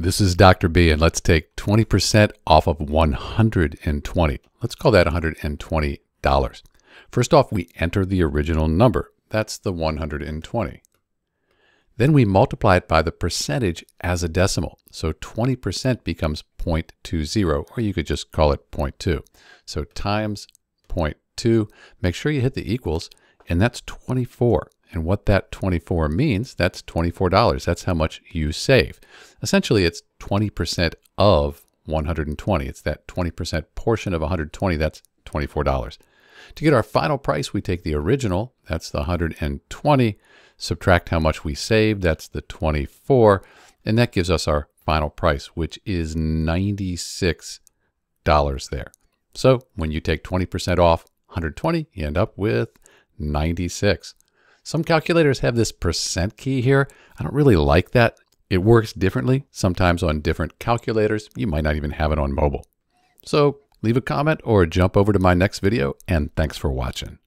This is Dr. B, and let's take 20% off of $120. Let's call that $120. First off, we enter the original number. That's the 120. Then we multiply it by the percentage as a decimal. So 20% becomes 0.20, or you could just call it 0.2. So times 0.2, make sure you hit the equals, and that's 24. And what that 24 means, that's $24. That's how much you save. Essentially, it's 20% of 120. It's that 20% portion of 120, that's $24. To get our final price, we take the original, that's the 120, subtract how much we saved, that's the 24, and that gives us our final price, which is $96 there. So when you take 20% off 120, you end up with 96. Some calculators have this percent key here. I don't really like that. It works differently, sometimes on different calculators. You might not even have it on mobile. So leave a comment or jump over to my next video, and thanks for watching.